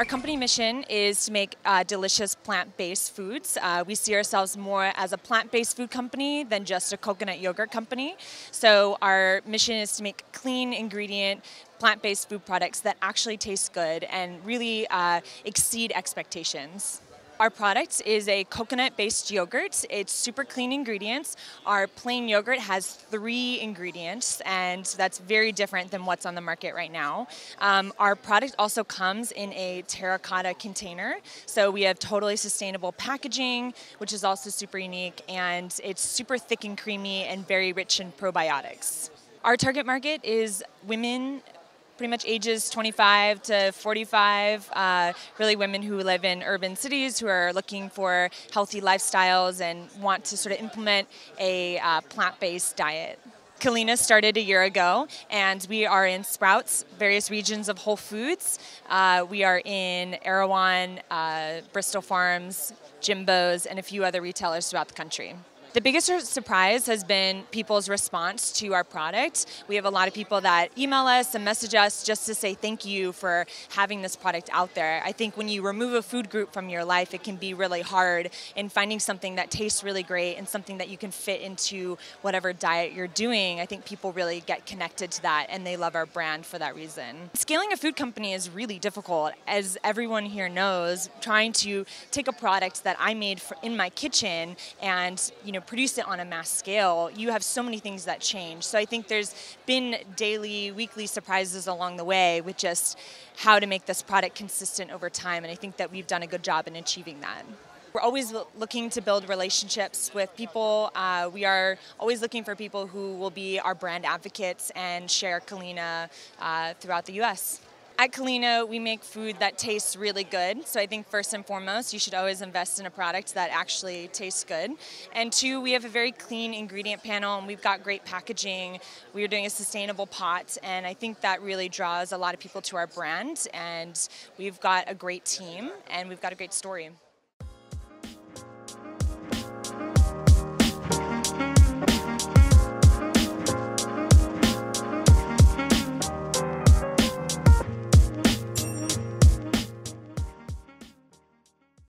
Our company mission is to make delicious plant-based foods. We see ourselves more as a plant-based food company than just a coconut yogurt company. So our mission is to make clean ingredient, plant-based food products that actually taste good and really exceed expectations. Our product is a coconut-based yogurt. It's super clean ingredients. Our plain yogurt has 3 ingredients, and that's very different than what's on the market right now. Our product also comes in a terracotta container. So we have totally sustainable packaging, which is also super unique, and it's super thick and creamy and very rich in probiotics. Our target market is women, pretty much ages 25 to 45, really women who live in urban cities who are looking for healthy lifestyles and want to sort of implement a plant-based diet. Culina started a year ago, and we are in Sprouts, various regions of Whole Foods. We are in Erewhon, Bristol Farms, Jimbo's, and a few other retailers throughout the country. The biggest surprise has been people's response to our product. We have a lot of people that email us and message us just to say thank you for having this product out there. I think when you remove a food group from your life, it can be really hard in finding something that tastes really great and something that you can fit into whatever diet you're doing. I think people really get connected to that, and they love our brand for that reason. Scaling a food company is really difficult, as everyone here knows. Trying to take a product that I made in my kitchen and, you know, produce it on a mass scale, you have so many things that change. So I think there's been daily, weekly surprises along the way with just how to make this product consistent over time, and I think that we've done a good job in achieving that. We're always looking to build relationships with people. We are always looking for people who will be our brand advocates and share Culina throughout the U.S. At Culina, we make food that tastes really good. So I think first and foremost, you should always invest in a product that actually tastes good. And 2, we have a very clean ingredient panel, and we've got great packaging. We're doing a sustainable pot, and I think that really draws a lot of people to our brand. And we've got a great team, and we've got a great story.